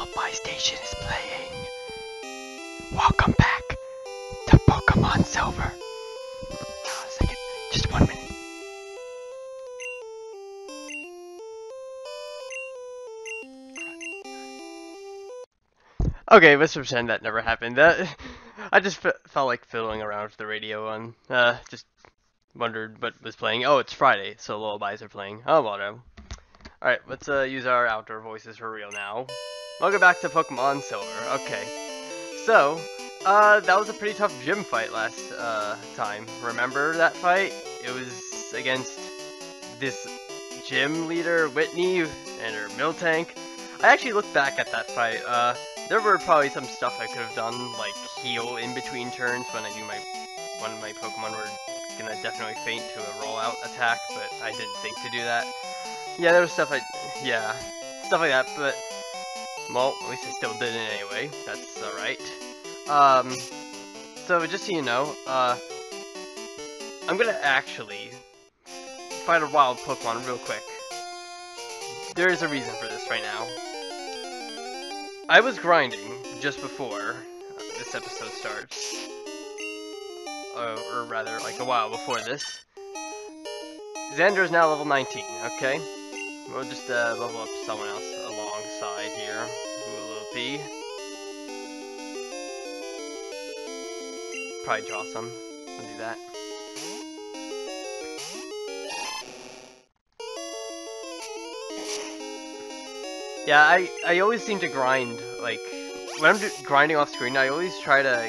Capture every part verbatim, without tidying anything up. Lullaby Station is playing. Welcome back to Pokemon Silver. Oh, a second, just one minute. Okay, let's pretend that never happened. That I just f felt like fiddling around with the radio on. Uh, just wondered what was playing. Oh, it's Friday, so lullabies are playing. Oh, well, no. Alright, let's uh, use our outdoor voices for real now. Welcome back to Pokemon Silver. Okay. So, uh, that was a pretty tough gym fight last uh, time. Remember that fight? It was against this gym leader, Whitney, and her Miltank. I actually looked back at that fight. Uh, there were probably some stuff I could have done, like heal in between turns when I knew my one of my Pokemon were gonna definitely faint to a rollout attack, but I didn't think to do that. Yeah, there was stuff I, yeah, stuff like that, but, well, at least I still did it anyway, that's alright. Um, so just so you know, uh, I'm gonna actually fight a wild Pokemon real quick. There is a reason for this right now. I was grinding just before this episode starts, or, or rather, like a while before this. Xander is now level nineteen, okay? We'll just uh, level up someone else alongside here. Who will it be? Probably Jawsome. We'll do that. Yeah, I, I always seem to grind, like, when I'm do grinding off screen, I always try to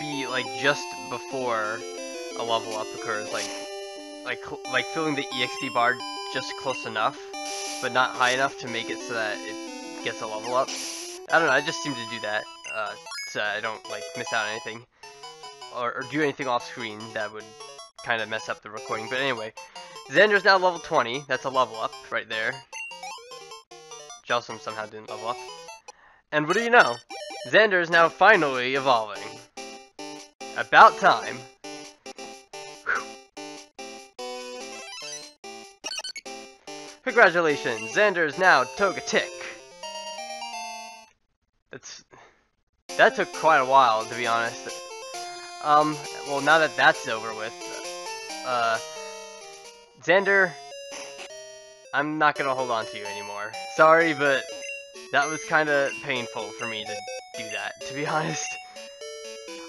be, like, just before a level up occurs, like, like, like filling the E X P bar just close enough, but not high enough to make it so that it gets a level up. I don't know, I just seem to do that, uh, so I don't, like, miss out on anything, or, or do anything off screen that would kind of mess up the recording, but anyway. Xander's now level twenty, that's a level up right there. Jawsome somehow didn't level up. And what do you know? Xander is now finally evolving. About time. Congratulations, Xander is now Togekiss. That's that took quite a while, to be honest. Um, well, now that that's over with, uh, Xander, I'm not gonna hold on to you anymore. Sorry, but that was kind of painful for me to do that. To be honest,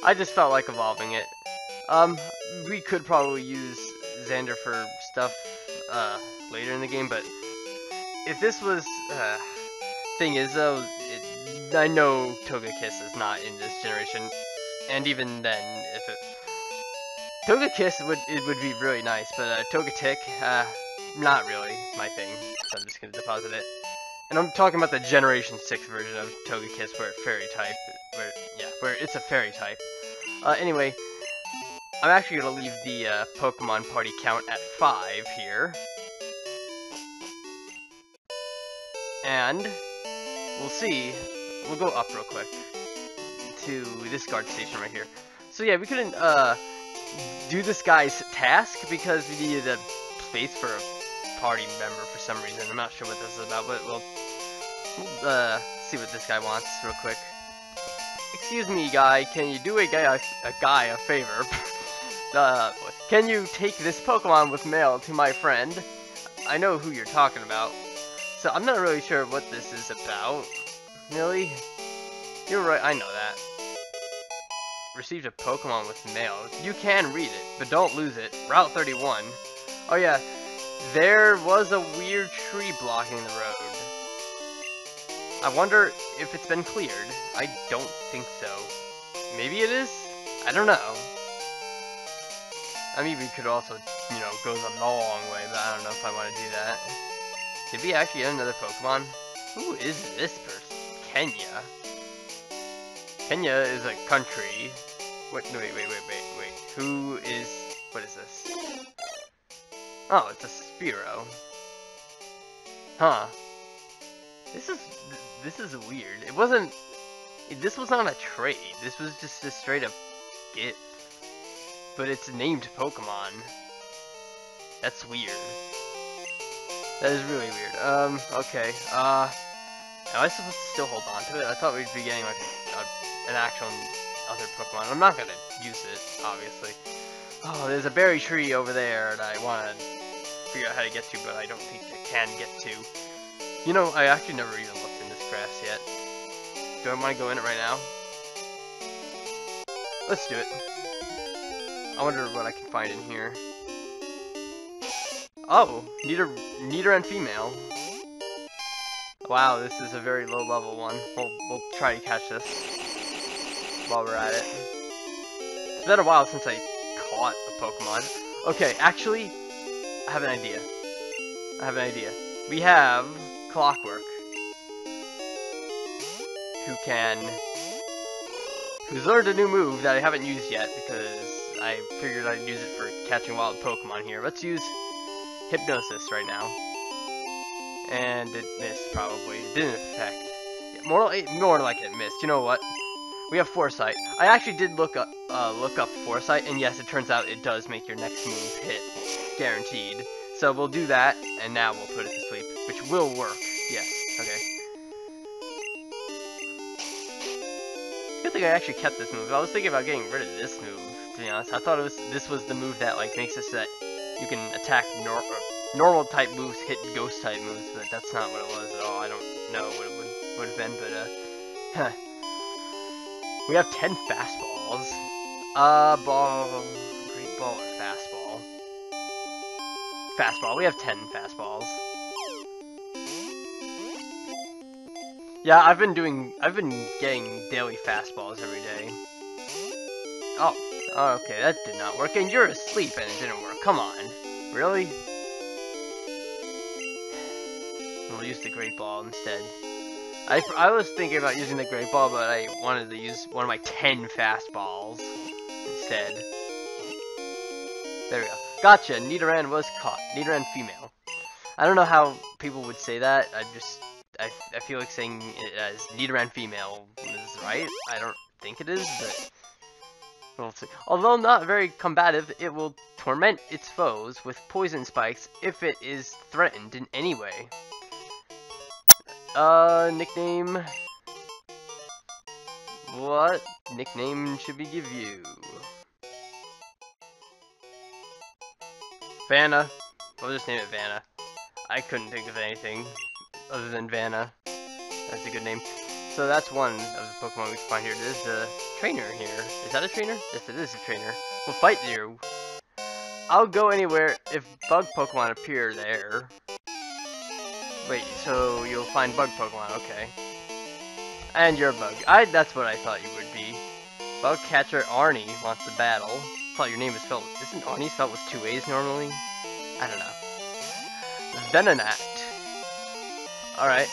I just felt like evolving it. Um, we could probably use Xander for stuff. Uh. Later in the game, but if this was uh, thing is though, it, I know Togekiss is not in this generation, and even then, if it Togekiss would it would be really nice, but uh, Togetic, uh, not really my thing, so I'm just gonna deposit it. And I'm talking about the Generation Six version of Togekiss, where it fairy type, where yeah, where it's a fairy type. Uh, anyway, I'm actually gonna leave the uh, Pokemon Party count at five here. And we'll see, we'll go up real quick to this guard station right here. So yeah, we couldn't uh, do this guy's task because we needed a space for a party member for some reason. I'm not sure what this is about, but we'll, we'll uh, see what this guy wants real quick. Excuse me, guy, can you do a guy a, a, guy a favor? uh, can you take this Pokemon with mail to my friend? I know who you're talking about. So I'm not really sure what this is about, really. You're right, I know that. Received a Pokemon with mail. You can read it, but don't lose it. Route thirty-one. Oh yeah, there was a weird tree blocking the road. I wonder if it's been cleared. I don't think so. Maybe it is? I don't know. I mean, we could also, you know, go the long way, but I don't know if I want to do that. Did we actually get another Pokemon? Who is this person? Kenya? Kenya is a country. Wait, no, wait, wait, wait, wait, wait. Who is... what is this? Oh, it's a Spearow. Huh. This is... this is weird. It wasn't... this was not a trade. This was just a straight-up gift. But it's named Pokemon. That's weird. That is really weird. Um, okay. Uh, Am I supposed to still hold on to it? I thought we'd be getting like a, an actual other Pokemon. I'm not gonna use it, obviously. Oh, there's a berry tree over there and I want to figure out how to get to, but I don't think I can get to. You know, I actually never even looked in this grass yet. Do I want to go in it right now? Let's do it. I wonder what I can find in here. Oh, Nidoran, Nidoran female. Wow, this is a very low level one. We'll, we'll try to catch this while we're at it. It's been a while since I caught a Pokemon. Okay, actually, I have an idea. I have an idea. We have Clockwork, who can, who's learned a new move that I haven't used yet because I figured I'd use it for catching wild Pokemon here. Let's use Hypnosis right now. And it missed, probably. It didn't affect. Yeah, more, it, more like it missed. You know what? We have Foresight. I actually did look up, uh, look up Foresight, and yes, it turns out it does make your next move hit. Guaranteed. So we'll do that, and now we'll put it to sleep, which will work. Yes. Okay. Good thing I actually kept this move. I was thinking about getting rid of this move, to be honest. I thought it was this was the move that like makes it so that you can attack nor normal type moves hit ghost type moves, but that's not what it was at all. I don't know what it would would have been, but uh, huh. We have ten fastballs. Uh, ball, great ball or fastball. Fastball. We have ten fastballs. Yeah, I've been doing... I've been getting daily fastballs every day. Oh. Oh, okay. That did not work. And you're asleep and it didn't work. Come on. Really? We'll use the Great Ball instead. I, I was thinking about using the Great Ball, but I wanted to use one of my ten fastballs instead. There we go. Gotcha, Nidoran was caught. Nidoran female. I don't know how people would say that. I just, I, I feel like saying it as Nidoran female is right. I don't think it is, but we'll see. Although not very combative, it will torment its foes with poison spikes if it is threatened in any way. Uh, nickname. What nickname should we give you? Vanna. I'll just name it Vanna. I couldn't think of anything other than Vanna. That's a good name. So that's one of the Pokemon we can find here. There's a trainer here. Is that a trainer? Yes, it is a trainer. We'll fight you. I'll go anywhere if bug Pokemon appear there. Wait, so you'll find bug Pokemon. Okay. And you're a bug. I, that's what I thought you would be. Bug catcher Arnie wants to battle. I thought your name was spelled. Isn't Arnie spelled with two A's normally? I don't know. Venonat. Alright.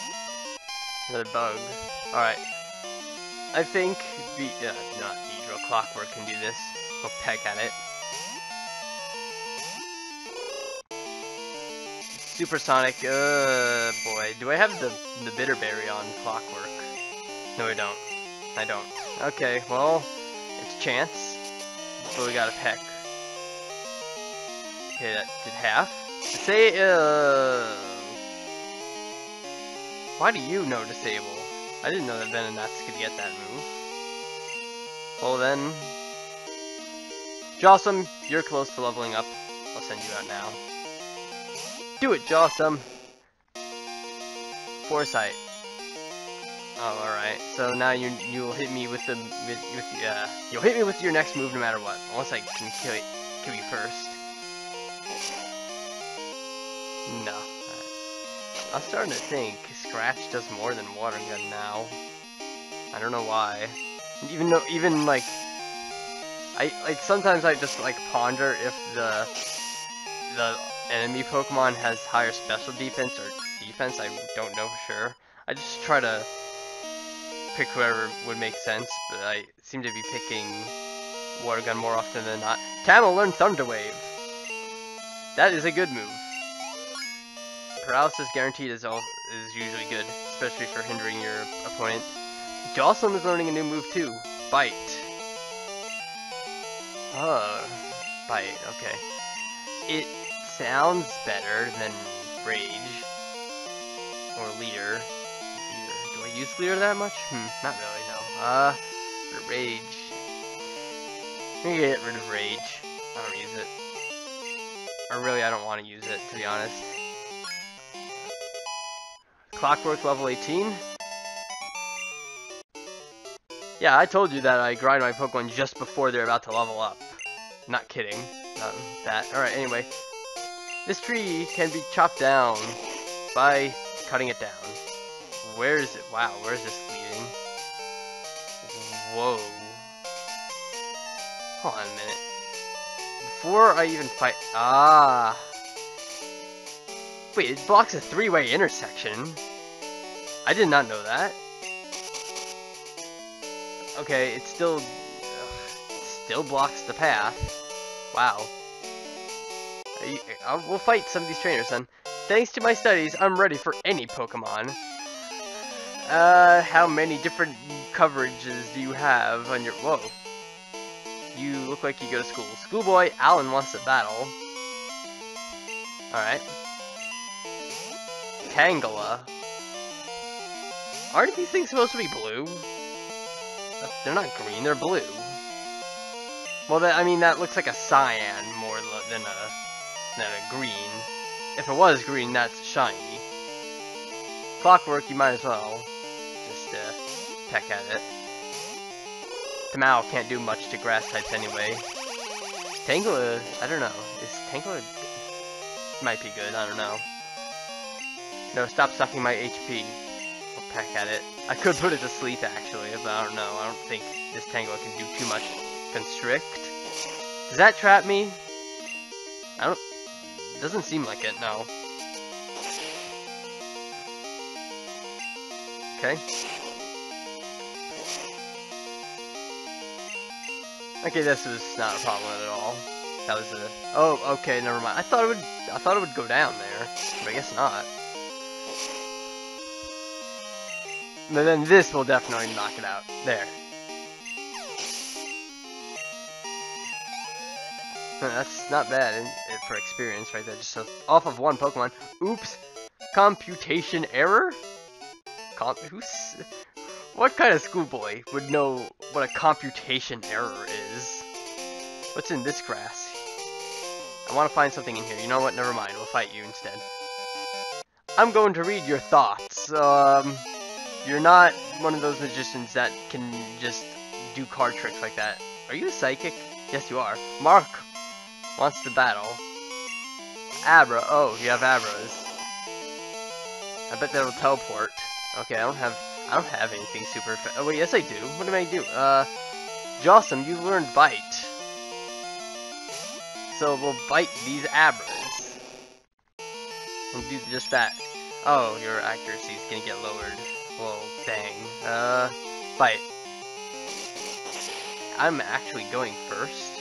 Another bug. Alright. I think the. Uh, not the Clockwork can do this. We'll peck at it. Supersonic. Uh, boy. Do I have the, the Bitterberry on Clockwork? No, I don't. I don't. Okay, well, it's chance. So we got a peck. Okay, that did half. Let's say, uh... why do you know disable? I didn't know that Venonat's could get that move. Well then... Jawsome, you're close to leveling up. I'll send you out now. Do it, Jawsome! Foresight. Oh, alright. So now you you'll hit me with the with, with uh you'll hit me with your next move no matter what, unless I can kill it kill you first. No. Right. I'm starting to think Scratch does more than Water Gun now. I don't know why. Even though even like I like sometimes I just like ponder if the the enemy Pokemon has higher special defense or defense. I don't know for sure. I just try to pick whoever would make sense, but I seem to be picking Water Gun more often than not. Tamal learned Thunder Wave. That is a good move. Paralysis guaranteed is all is usually good, especially for hindering your opponent. Jawsome is learning a new move too. Bite. Uh, Bite. Okay. It sounds better than Rage or Leader. I use Leader that much? Hmm, not really, no. Uh, Rage. I'm gonna get rid of Rage. I don't use it. Or really, I don't want to use it, to be honest. Clockwork level eighteen. Yeah, I told you that I grind my Pokemon just before they're about to level up. Not kidding. Not that. Alright, anyway. This tree can be chopped down by cutting it down. Where is it? Wow, where is this leading? Whoa. Hold on a minute. Before I even fight... Ah. Wait, it blocks a three-way intersection. I did not know that. Okay, it still... Ugh, still blocks the path. Wow. I, I, we'll fight some of these trainers then. Thanks to my studies, I'm ready for any Pokemon. Uh, how many different coverages do you have on your... Whoa. You look like you go to school. Schoolboy Alan wants to battle. Alright. Tangela. Aren't these things supposed to be blue? They're not green, they're blue. Well, that, I mean, that looks like a cyan more than a, than a green. If it was green, that's shiny. Clockwork, you might as well just uh, peck at it. Tamal can't do much to grass types anyway. Tangela, I don't know. Is Tangela good? Might be good, I don't know. No, stop sucking my H P. We'll peck at it. I could put it to sleep actually, but I don't know. I don't think this Tangela can do too much. Constrict. Does that trap me? I don't... It doesn't seem like it, no. Okay. Okay, this was not a problem at all. That was a... Oh, okay, never mind. I thought it would... I thought it would go down there, but I guess not. But then this will definitely knock it out. There. That's not bad for experience, right there. Just off of one Pokemon. Oops. Computation error? Com who's... What kind of schoolboy would know what a computation error is? What's in this grass? I want to find something in here. You know what? Never mind. We'll fight you instead. I'm going to read your thoughts. Um... You're not one of those magicians that can just do card tricks like that. Are you a psychic? Yes, you are. Mark wants to battle. Abra. Oh, you have Abras. I bet that'll teleport. Okay, I don't have... I don't have anything super... Oh, wait, yes I do. What do I do? Uh... Jawsome, you learned Bite. So we'll bite these Abras. We'll do just that. Oh, your accuracy is gonna get lowered. Whoa, dang. Uh, Bite. I'm actually going first.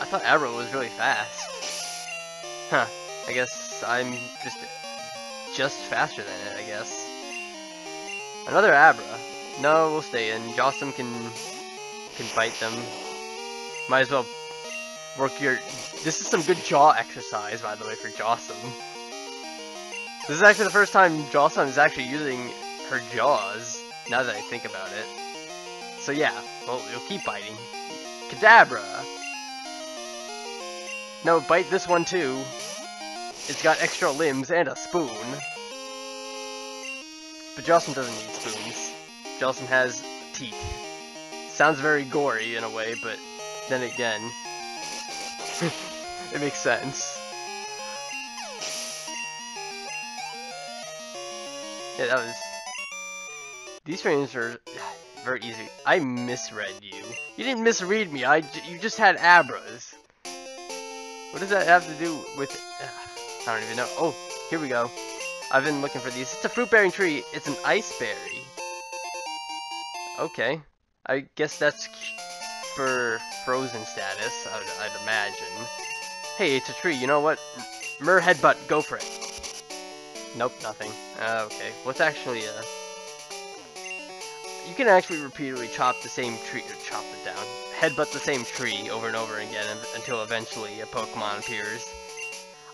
I thought Abra was really fast. Huh. I guess I'm just just faster than it, I guess. Another Abra. No, we'll stay in. Jawsome can, can bite them. Might as well work your... This is some good jaw exercise, by the way, for Jawsome. This is actually the first time Jawsome is actually using... her jaws, now that I think about it. So yeah, well, you'll keep biting. Cadabra! No, bite this one too. It's got extra limbs and a spoon. But Jawsome doesn't need spoons. Jawsome has teeth. Sounds very gory in a way, but then again... it makes sense. Yeah, that was... These frames are very easy. I misread you. You didn't misread me. I j you just had Abras. What does that have to do with? Uh, I don't even know. Oh, here we go. I've been looking for these. It's a fruit-bearing tree. It's an ice berry. Okay. I guess that's for frozen status. I'd, I'd imagine. Hey, it's a tree. You know what? Myrrh headbutt. Go for it. Nope, nothing. Uh, okay. What's actually a? Uh, You can actually repeatedly chop the same tree, or chop it down, headbutt the same tree over and over again until eventually a Pokemon appears.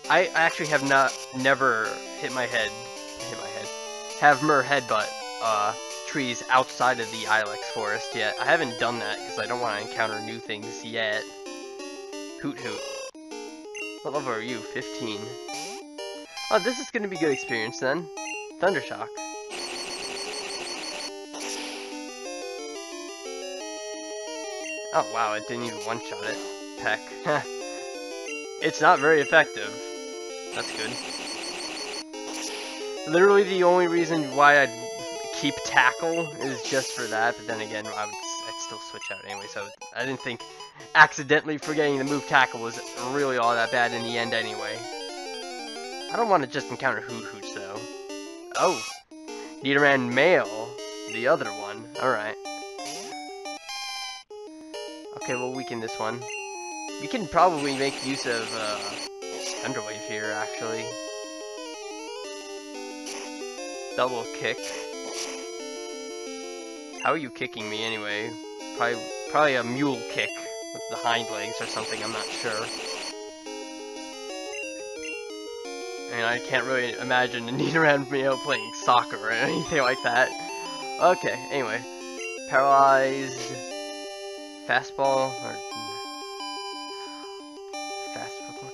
I actually have not, never hit my head, hit my head, have Myrrh headbutt uh, trees outside of the Ilex forest yet. I haven't done that because I don't want to encounter new things yet. Hoot hoot. What level are you? fifteen. Oh, this is going to be good experience then. Thundershock. Oh wow, it didn't even one-shot it. Heck. It's not very effective. That's good. Literally the only reason why I'd keep tackle is just for that, but then again, I would, I'd still switch out anyway, so I didn't think accidentally forgetting the move tackle was really all that bad in the end anyway. I don't want to just encounter Hoot Hoots though. Oh! Nidoran male, the other one. Alright. Okay, we'll weaken this one. You can probably make use of uh, Thunder Wave here, actually. Double kick. How are you kicking me anyway? Probably, probably a mule kick with the hind legs or something. I'm not sure. I mean, I can't really imagine a Nidoran male playing soccer or anything like that. Okay. Anyway, paralyzed. Fastball or fastball.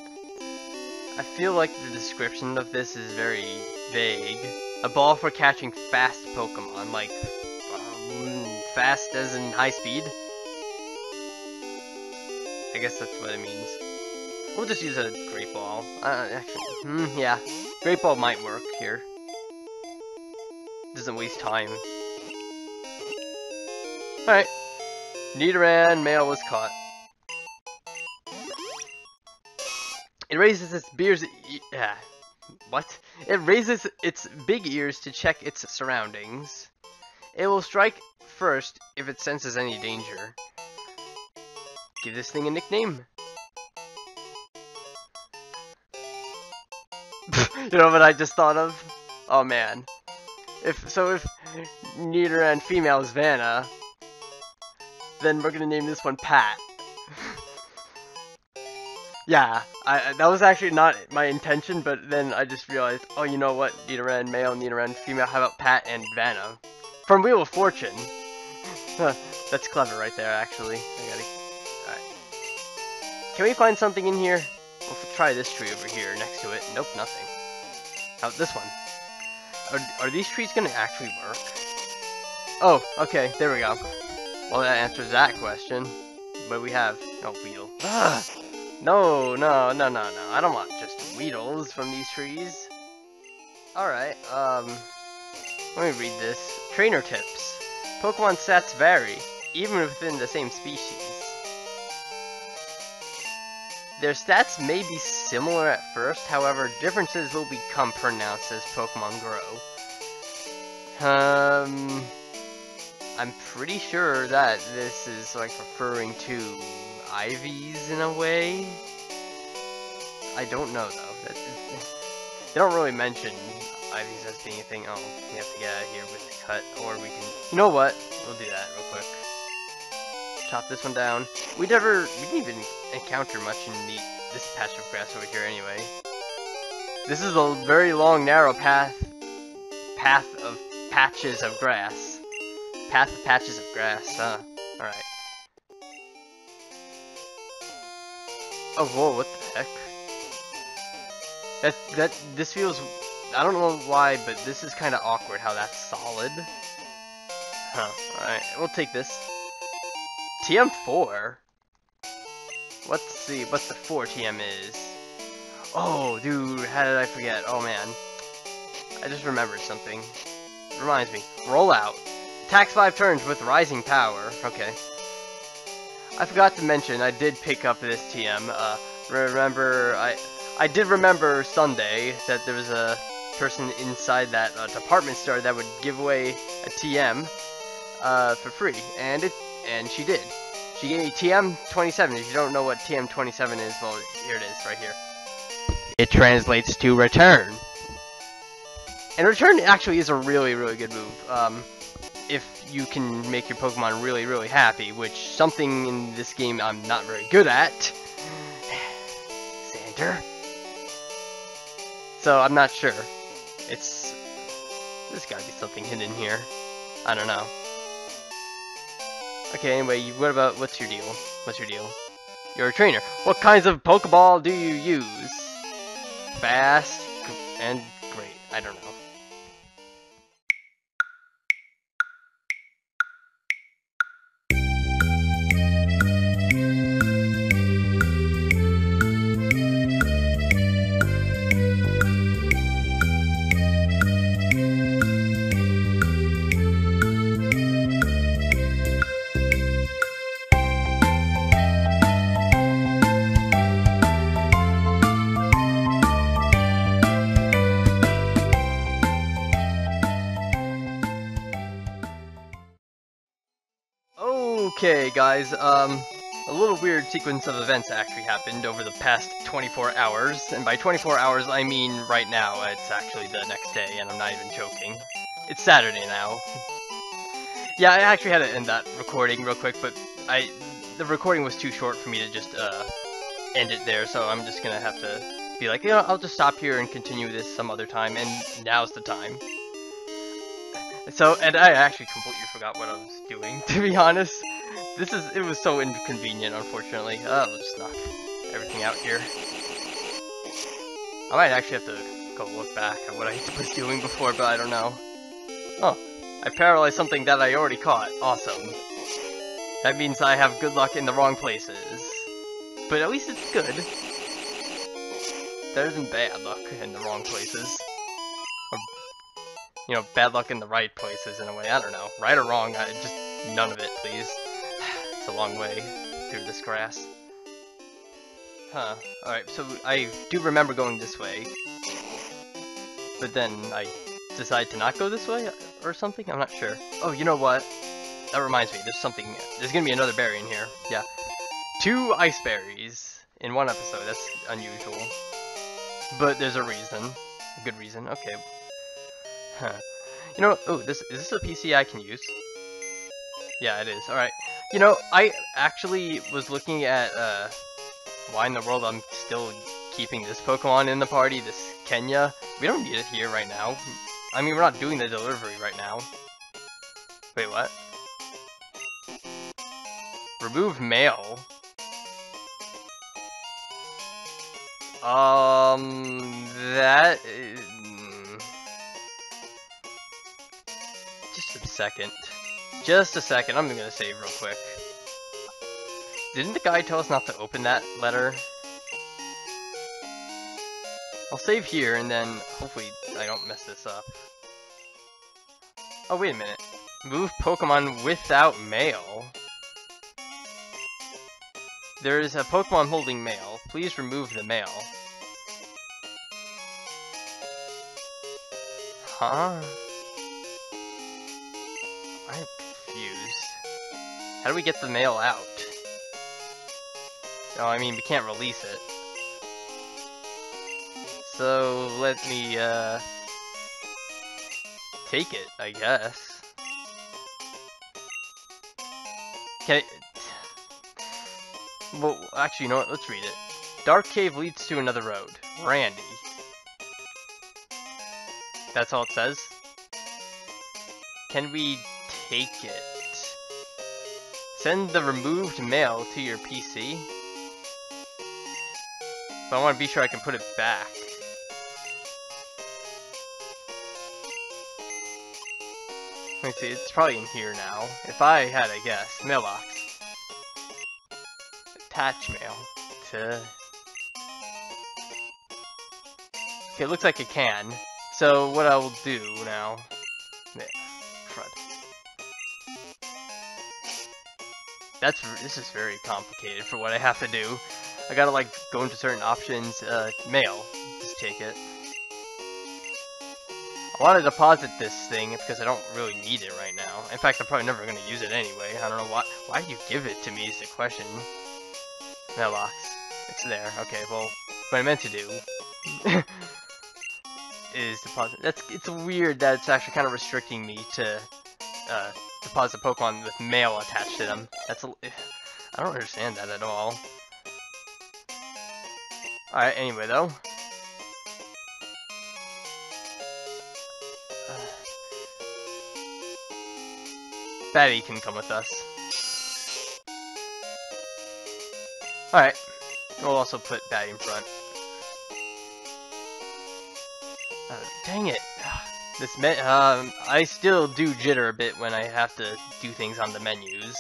I feel like the description of this is very vague. A ball for catching fast Pokemon, like um, fast as in high speed. I guess that's what it means. We'll just use a great ball. Uh, actually, mm, yeah, great ball might work here. Doesn't waste time. All right. Nidoran male was caught. It raises its beers. E ah, what? It raises its big ears to check its surroundings. It will strike first if it senses any danger. Give this thing a nickname. You know what I just thought of? Oh man. If so, if Nidoran female is Vanna, then we're gonna name this one Pat. Yeah, I, that was actually not my intention, but then I just realized, oh, you know what, Nidoran male, Nidoran female, how about Pat and Vanna? From Wheel of Fortune. That's clever right there, actually. I gotta... Alright. Can we find something in here? We'll try this tree over here next to it. Nope, nothing. How about this one? Are, are these trees gonna actually work? Oh, okay, there we go. Well, that answers that question. But we have... Oh, Weedle. Ugh. No, no, no, no, no. I don't want just Weedles from these trees. Alright, um... let me read this. Trainer tips. Pokemon stats vary, even within the same species. Their stats may be similar at first, however, differences will become pronounced as Pokemon grow. Um... I'm pretty sure that this is like referring to Ivies in a way. I don't know though. They don't really mention Ivies as being anything. Oh, we have to get out of here with the cut, or we can. You know what? We'll do that real quick. Chop this one down. We never, we didn't even encounter much in the this patch of grass over here anyway. This is a very long, narrow path, path of patches of grass. Path of patches of grass, huh? Alright. Oh, whoa, what the heck? That, that, this feels... I don't know why, but this is kind of awkward how that's solid. Huh, alright, we'll take this. T M four? Let's see what the four T M is. Oh, dude, how did I forget? Oh, man. I just remembered something. Reminds me. Roll out. Attacks five turns with rising power. Okay. I forgot to mention, I did pick up this T M. Uh, remember, I I did remember Sunday that there was a person inside that uh, department store that would give away a T M uh, for free, and it and she did. She gave me T M twenty-seven. If you don't know what T M twenty-seven is, well, here it is, right here. It translates to return. And return actually is a really, really good move. Um. If you can make your Pokemon really, really happy, which something in this game I'm not very good at. Xander. So I'm not sure. It's... There's gotta be something hidden here. I don't know. Okay, anyway, what about, what's your deal? What's your deal? You're a trainer. What kinds of Pokeball do you use? Fast and great. I don't know. Okay guys, um, a little weird sequence of events actually happened over the past twenty-four hours, and by twenty-four hours I mean right now. It's actually the next day, and I'm not even joking. It's Saturday now. Yeah, I actually had to end that recording real quick, but I, the recording was too short for me to just, uh, end it there, so I'm just gonna have to be like, you know, I'll just stop here and continue this some other time, and now's the time. So, and I actually completely forgot what I was doing, to be honest. This is, it was so inconvenient, unfortunately. Uh, we'll just knock everything out here. I might actually have to go look back at what I was doing before, but I don't know. Oh, I paralyzed something that I already caught. Awesome. That means I have good luck in the wrong places. But at least it's good. There isn't bad luck in the wrong places. Or, you know, bad luck in the right places, in a way. I don't know. Right or wrong, I, just none of it, please. A long way through this grass. Huh. Alright, so I do remember going this way. But then I decide to not go this way or something? I'm not sure. Oh, you know what? That reminds me, there's something... There's gonna be another berry in here. Yeah. Two ice berries in one episode. That's unusual. But there's a reason. A good reason. Okay. Huh. You know... Oh, this is this a P C I can use? Yeah, it is. Alright. You know, I actually was looking at, uh, why in the world I'm still keeping this Pokemon in the party, this Kenya. We don't need it here right now. I mean, we're not doing the delivery right now. Wait, what? Remove mail? Um, that is... Just a second. Just a second, I'm gonna save real quick. Didn't the guy tell us not to open that letter? I'll save here and then hopefully I don't mess this up. Oh, wait a minute. Move Pokemon without mail? There is a Pokemon holding mail. Please remove the mail. Huh? I'm confused. How do we get the mail out? Oh, I mean, we can't release it. So, let me, uh... take it, I guess. Okay. Well, actually, you know what? Let's read it. Dark Cave leads to another road. Randy. That's all it says? Can we... take it. Send the removed mail to your P C. But I want to be sure I can put it back. Let me see, it's probably in here now. If I had a guess. Mailbox. Attach mail. To... Okay, it looks like it can. So what I will do now... Yeah. That's, this is very complicated for what I have to do. I gotta like go into certain options, uh, mail, just take it. I wanna deposit this thing because I don't really need it right now. In fact, I'm probably never gonna use it anyway. I don't know why, why do you give it to me is the question. Mailbox, it's there, okay, well, what I meant to do is deposit, that's, it's weird that it's actually kind of restricting me to, uh, deposit Pokemon with mail attached to them. That's a, I don't understand that at all. Alright, anyway though. Uh, Betty can come with us. Alright. We'll also put Betty in front. Uh, dang it. This me- um, I still do jitter a bit when I have to do things on the menus.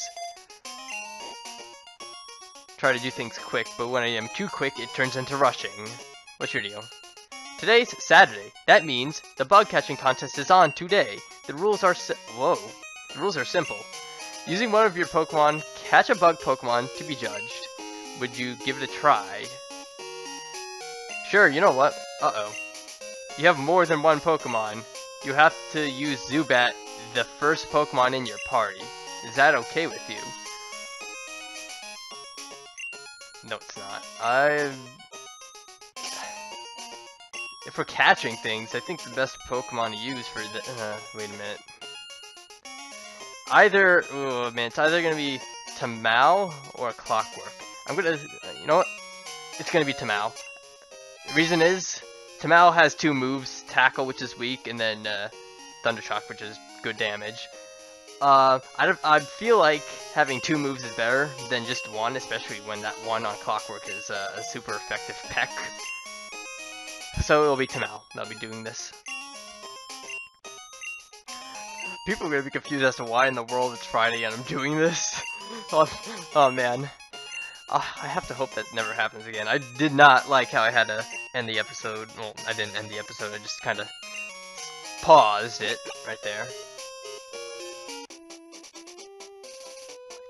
Try to do things quick, but when I am too quick, it turns into rushing. What's your deal? Today's Saturday. That means the bug catching contest is on today. The rules are si- Whoa. The rules are simple. Using one of your Pokemon, catch a bug Pokemon to be judged. Would you give it a try? Sure, you know what? Uh-oh. You have more than one Pokemon. You have to use Zubat, the first Pokemon in your party. Is that okay with you? No, it's not. I... If we're catching things, I think the best Pokemon to use for the... Uh, wait a minute. Either... Oh, man. It's either going to be Tamal or Clockwork. I'm going to... You know what? It's going to be Tamal. The reason is, Tamal has two moves. Tackle, which is weak, and then uh, Thundershock, which is good damage. Uh, I I feel like having two moves is better than just one, especially when that one on Clockwork is uh, a super effective peck. So it'll be Tamal that'll be doing this. People are gonna be confused as to why in the world it's Friday and I'm doing this. oh, oh man, uh, I have to hope that never happens again. I did not like how I had to end the episode. Well, I didn't end the episode. I just kind of paused it right there.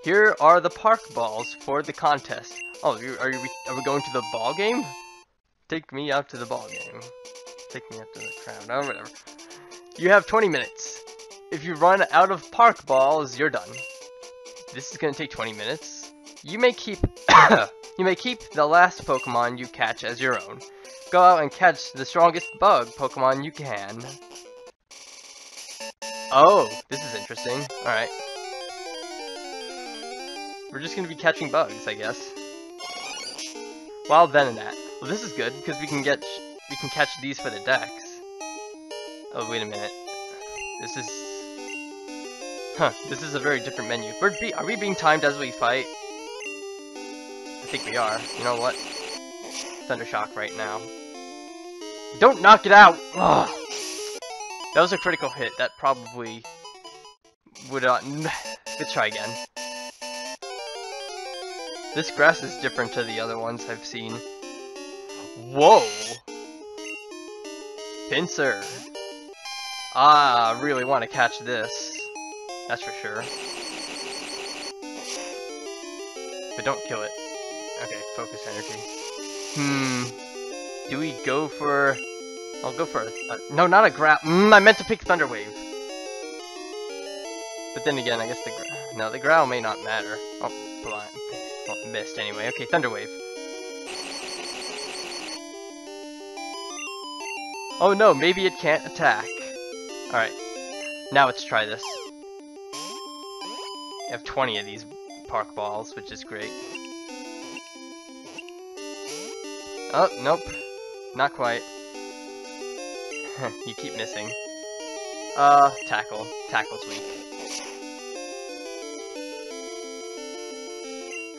Here are the park balls for the contest. Oh, are, you, are, you, are we going to the ball game? Take me out to the ball game. Take me out to the crowd. Oh, whatever. You have twenty minutes. If you run out of park balls, you're done. This is going to take twenty minutes. You may keep you may keep the last Pokemon you catch as your own. Go out and catch the strongest bug Pokemon you can. Oh, this is interesting. All right. We're just going to be catching bugs, I guess. Wild Venonat. Well, this is good, because we can get sh we can catch these for the decks. Oh, wait a minute. This is... Huh, this is a very different menu. We're be are we being timed as we fight? I think we are. You know what? Thundershock right now. Don't knock it out! Ugh. That was a critical hit. That probably... would not... Let's try again. This grass is different to the other ones I've seen. Whoa! Pinsir! Ah, really want to catch this. That's for sure. But don't kill it. Okay, focus energy. Hmm. Do we go for... I'll go for a... Uh, no, not a grab. Mm, I meant to pick Thunder Wave. But then again, I guess the... Gra no, the growl may not matter. Oh, blind. Well, missed anyway. Okay, Thunder Wave. Oh no, maybe it can't attack. Alright. Now let's try this. I have twenty of these park balls, which is great. Oh, nope. Not quite. You keep missing. Uh, tackle. Tackle's weak.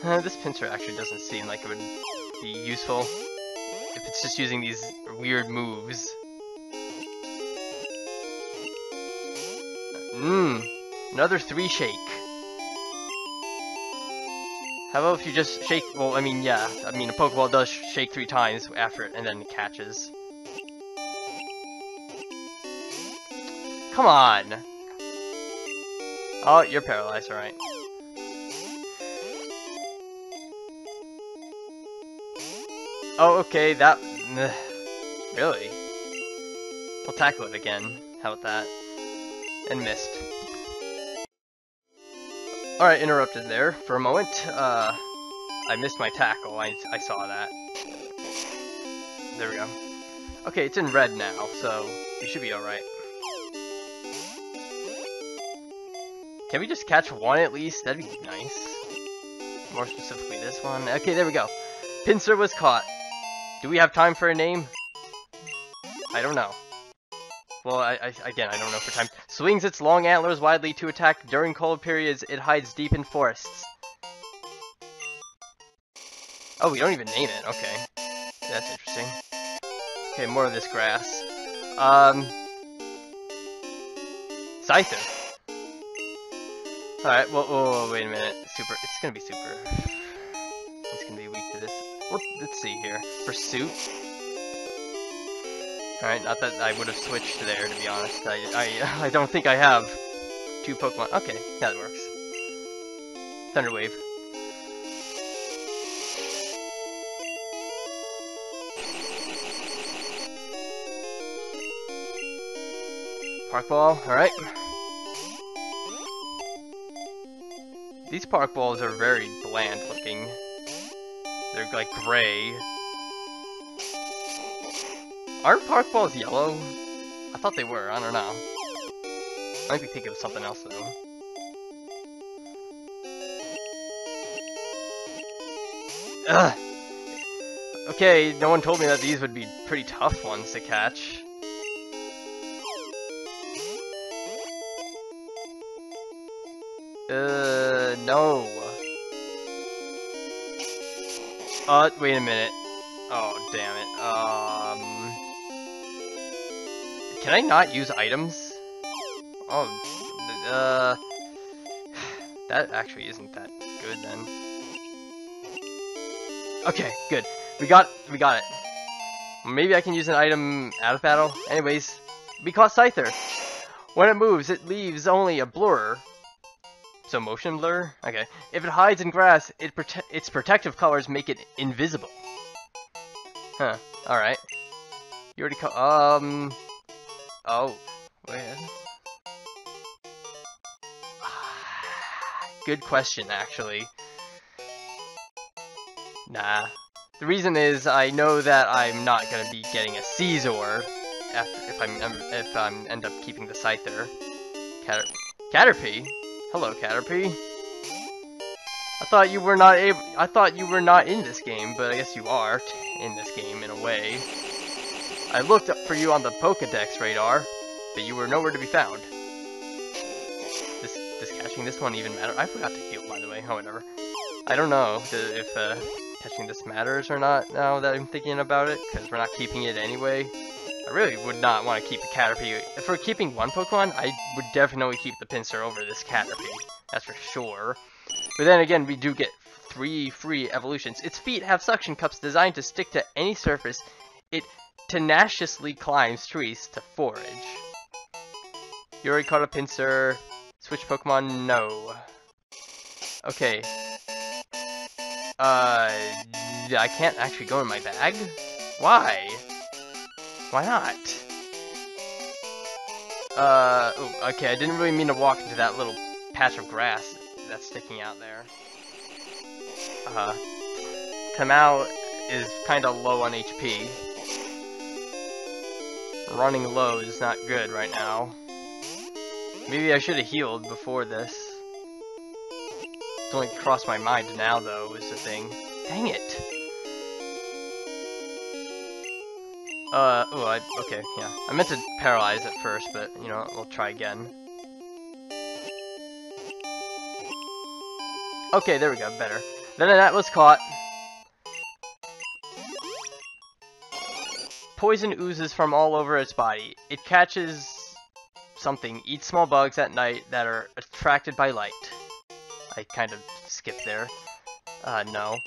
Uh, this pincer actually doesn't seem like it would be useful if it's just using these weird moves. Mmm, another three shake. How about if you just shake? Well, I mean, yeah, I mean, a Pokeball does shake three times after it and then it catches. Come on! Oh, you're paralyzed, alright. Oh, okay, that... Ugh, really? We'll tackle it again. How about that? And missed. Alright, interrupted there for a moment. Uh, I missed my tackle. I, I saw that. There we go. Okay, it's in red now, so we should be alright. Can we just catch one at least? That'd be nice. More specifically this one. Okay, there we go. Pinsir was caught. Do we have time for a name? I don't know. Well, I, I, again, I don't know for time. Swings its long antlers widely to attack. During cold periods, it hides deep in forests. Oh, we don't even name it. Okay. That's interesting. Okay, more of this grass. Um... Scyther. Alright, well, whoa, wait a minute. Super. It's gonna be super. It's gonna be weak to this. Well, let's see here. Pursuit. Alright, not that I would have switched to there, to be honest. I, I, I don't think I have two Pokemon. Okay, that works. Thunder Wave. Park Ball, alright. These Park Balls are very bland looking. They're like gray. Aren't Park Balls yellow? I thought they were, I don't know. I might be thinking of something else though. Ugh! Okay, no one told me that these would be pretty tough ones to catch. Uh, no. Uh, wait a minute. Oh, damn it. Um... Can I not use items? Oh, uh... That actually isn't that good, then. Okay, good. We got- we got it. Maybe I can use an item out of battle? Anyways, we caught Scyther. When it moves, it leaves only a blur. So motion blur? Okay. If it hides in grass, it prote its protective colors make it invisible. Huh. Alright. You already co- um... Oh. Where? Good question, actually. Nah. The reason is I know that I'm not gonna be getting a Caesar after if I'm if I'm end up keeping the Scyther. Cater- Caterpie? Hello, Caterpie. I thought you were not able- I thought you were not in this game, but I guess you are in this game, in a way. I looked up for you on the Pokedex radar, but you were nowhere to be found. Does, does catching this one even matter? I forgot to heal, by the way. Oh, whatever. I don't know if uh, catching this matters or not, now that I'm thinking about it, because we're not keeping it anyway. I really would not want to keep a Caterpie. If we're keeping one Pokemon, I would definitely keep the Pinsir over this Caterpie. That's for sure. But then again, we do get three free evolutions. Its feet have suction cups designed to stick to any surface. It tenaciously climbs trees to forage. You already caught a Pinsir. Switch Pokemon? No. Okay. Uh, I can't actually go in my bag? Why? Why not? Uh, ooh, okay, I didn't really mean to walk into that little patch of grass that's sticking out there. Uh, Tamal is kinda low on H P. Running low is not good right now. Maybe I should've healed before this. It's only crossed my mind now, though, is the thing. Dang it! Uh, oh, I, okay, yeah. I meant to paralyze at first, but, you know, we'll try again. Okay, there we go, better. Then that was caught. Poison oozes from all over its body. It catches something, eats small bugs at night that are attracted by light. I kind of skipped there. Uh, no.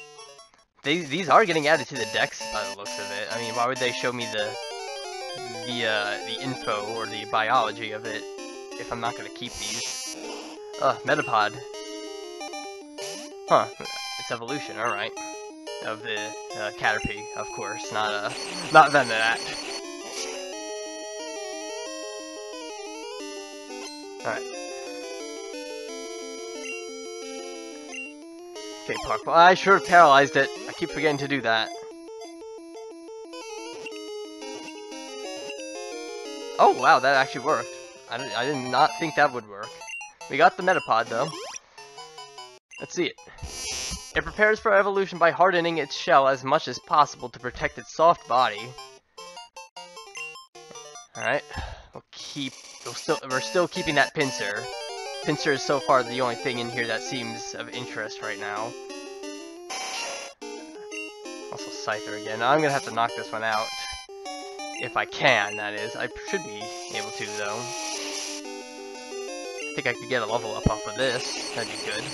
These, these are getting added to the decks by the looks of it. I mean, why would they show me the the uh, the info or the biology of it if I'm not gonna keep these? Uh, Metapod. Huh? It's evolution, all right. Of the uh, Caterpie, of course, not uh, not Venonat. All right. Okay, Park Ball. I sure have paralyzed it. I keep forgetting to do that. Oh, wow, that actually worked. I did, I did not think that would work. We got the Metapod, though. Let's see it. It prepares for evolution by hardening its shell as much as possible to protect its soft body. Alright, we'll keep... We'll still, we're still keeping that Pinsir. Pinsir is so far the only thing in here that seems of interest right now. Also Scyther again. I'm gonna have to knock this one out. If I can, that is. I should be able to, though. I think I could get a level up off of this. That'd be good.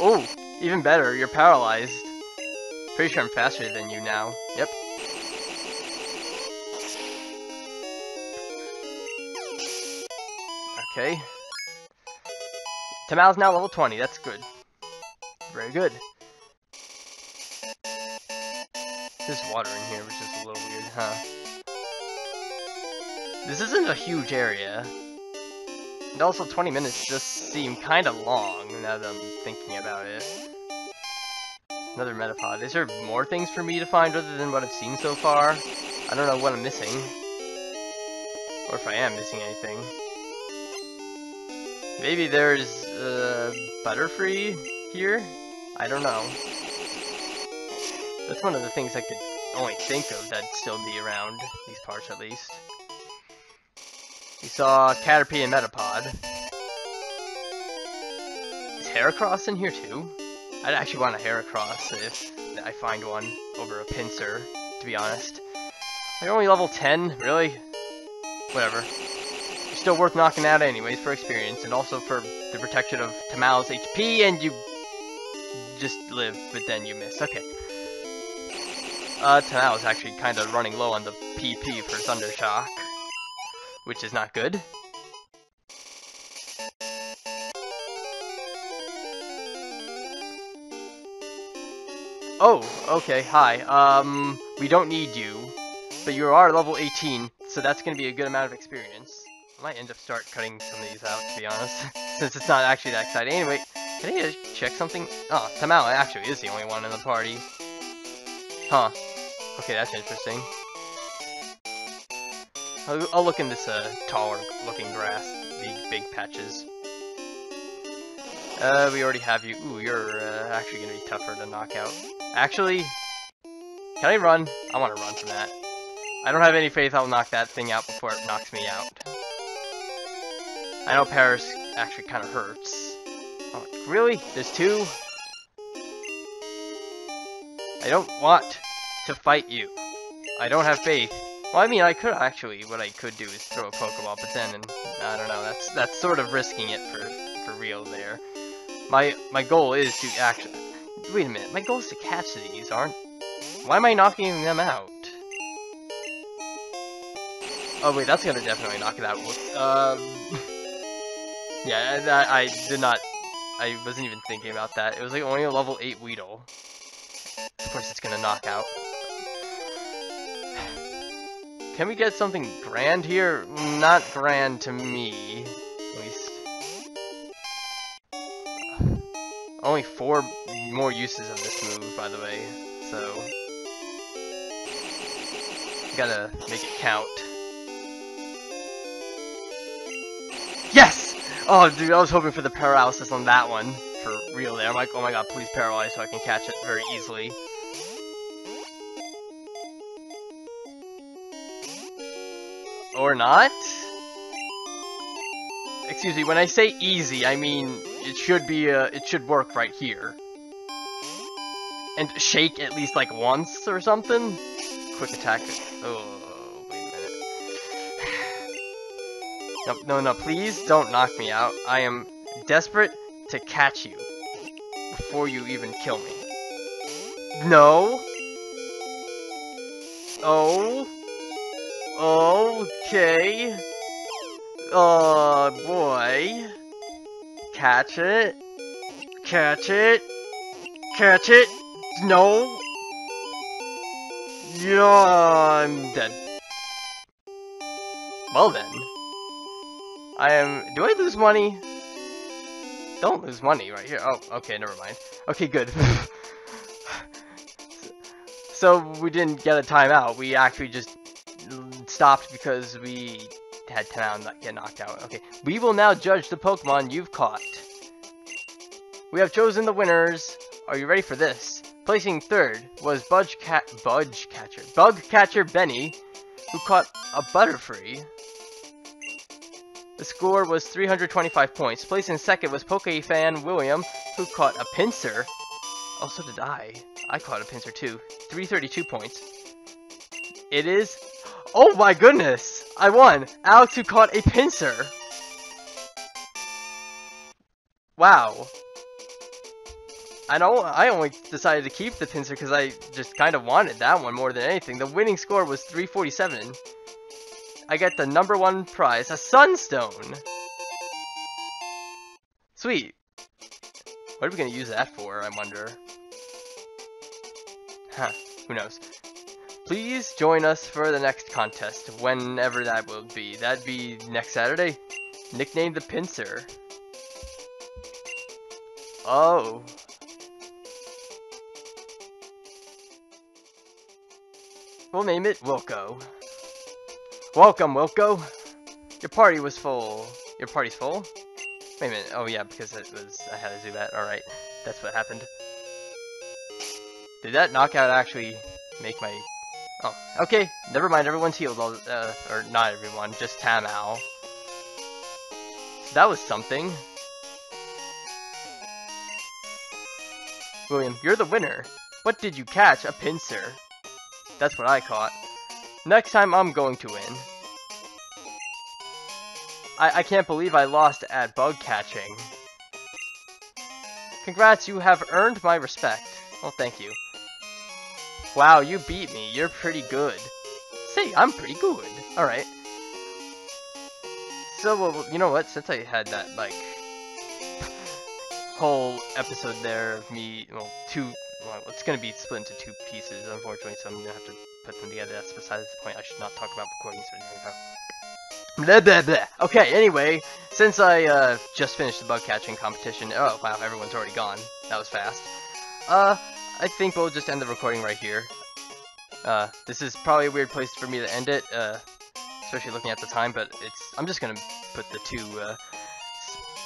Oh, even better, you're paralyzed. Pretty sure I'm faster than you now. Yep. Okay. Tamal's now level twenty, that's good. Very good. There's water in here, which is a little weird, huh? This isn't a huge area. And also twenty minutes just seem kinda long, now that I'm thinking about it. Another Metapod. Is there more things for me to find other than what I've seen so far? I don't know what I'm missing. Or if I am missing anything. Maybe there's, uh, Butterfree here? I don't know. That's one of the things I could only think of that'd still be around, these parts at least. We saw Caterpie and Metapod. Is Heracross in here too? I'd actually want a Heracross if I find one over a Pinsir, to be honest. They're only level ten, really? Whatever. They're still worth knocking out anyways for experience and also for the protection of Tamal's H P, and you just live, but then you miss. Okay. Uh, Tamal's actually kind of running low on the P P for Thundershock, which is not good. Oh, okay, hi. Um, we don't need you, but you are level eighteen, so that's going to be a good amount of experience. I might end up start cutting some of these out, to be honest, since it's not actually that exciting. Anyway, can I check something? Oh, Tamal actually is the only one in the party. Huh. Okay, that's interesting. I'll look in this uh, taller-looking grass, the big patches. Uh, we already have you. Ooh, you're uh, actually going to be tougher to knock out. Actually, can I run? I want to run from that. I don't have any faith I'll knock that thing out before it knocks me out. I know Paris actually kind of hurts. Oh, really? There's two? I don't want to fight you. I don't have faith. Well, I mean, I could actually, what I could do is throw a Pokeball, but then, and I don't know, that's that's sort of risking it for, for real there. My my goal is to actually, wait a minute, my goal is to catch these, aren't, why am I knocking them out? Oh wait, that's gonna definitely knock it out. Um, yeah, that, I did not, I wasn't even thinking about that. It was like only a level eight Weedle. Of course it's gonna knock out. Can we get something grand here? Not grand to me, at least. Only four more uses of this move, by the way, so gotta make it count. Yes! Oh, dude, I was hoping for the paralysis on that one, for real there. I'm like, oh my god, please paralyze so I can catch it very easily. Or not? Excuse me, when I say easy, I mean it should be uh, it should work right here. And shake at least like once or something. Quick attack. Oh, wait a minute. No, no, no, please don't knock me out. I am desperate to catch you before you even kill me. No. Oh. Okay. Oh boy. Catch it. Catch it. Catch it. No. Yeah, I'm dead. Well then. I am. Do I lose money? Don't lose money right here. Oh, okay, never mind. Okay, good. So we didn't get a timeout. We actually just stopped because we had Tamal get knocked out. Okay, we will now judge the Pokemon you've caught. We have chosen the winners. Are you ready for this? Placing third was Budge Cat Budge Catcher Bug Catcher Benny, who caught a Butterfree. The score was three hundred twenty-five points. Placed in second was Pokefan William, who caught a Pinsir. Also did I. I caught a Pinsir too. three hundred thirty-two points. It is... Oh my goodness! I won! Alex, who caught a Pinsir! Wow. I don't... I only decided to keep the Pinsir because I just kind of wanted that one more than anything. The winning score was three forty-seven. I get the number one prize, a sunstone! Sweet! What are we gonna use that for, I wonder? Huh, who knows? Please join us for the next contest, whenever that will be. That'd be next Saturday. Nicknamed the Pinsir. Oh. We'll name it Wilco. Welcome, Wilco! Your party was full. Your party's full? Wait a minute. Oh yeah, because it was... I had to do that. Alright. That's what happened. Did that knockout actually make my... Oh. Okay. Never mind. Everyone's healed. All, uh, or not everyone. Just Tamal. So that was something. William, you're the winner. What did you catch? A Pinsir. That's what I caught. Next time, I'm going to win. I, I can't believe I lost at bug catching. Congrats, you have earned my respect. Well, thank you. Wow, you beat me. You're pretty good. See, I'm pretty good. Alright. So, well, you know what? Since I had that, like, whole episode there of me, well, two... Well, it's gonna be split into two pieces, unfortunately, so I'm gonna have to put them together. That's besides the point. I should not talk about recordings for anything. Blah, blah, blah. Okay, anyway, since I uh, just finished the bug catching competition, oh wow, everyone's already gone. That was fast. Uh, I think we'll just end the recording right here. Uh, this is probably a weird place for me to end it, uh, especially looking at the time, but it's, I'm just gonna put the two, uh,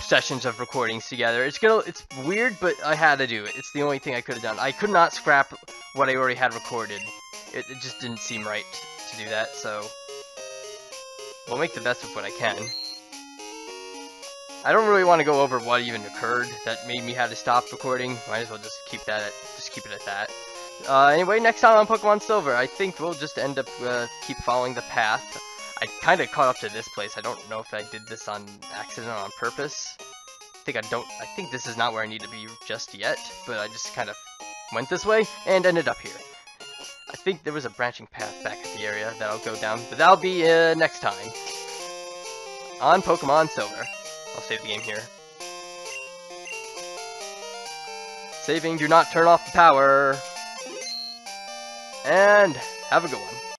sessions of recordings together. It's gonna, it's weird, but I had to do it. It's the only thing I could have done. I could not scrap what I already had recorded. It, it just didn't seem right to do that, so we'll make the best of what I can. I don't really want to go over what even occurred that made me have to stop recording. Might as well just keep that at, just keep it at that. Uh, anyway, next time on Pokemon Silver, I think we'll just end up uh, keep following the path. I kind of caught up to this place. I don't know if I did this on accident or on purpose. I think I don't. I think this is not where I need to be just yet. But I just kind of went this way and ended up here. I think there was a branching path back at the area that I'll go down, but that'll be uh, next time on Pokemon Silver. I'll save the game here. Saving. Do not turn off the power. And have a good one.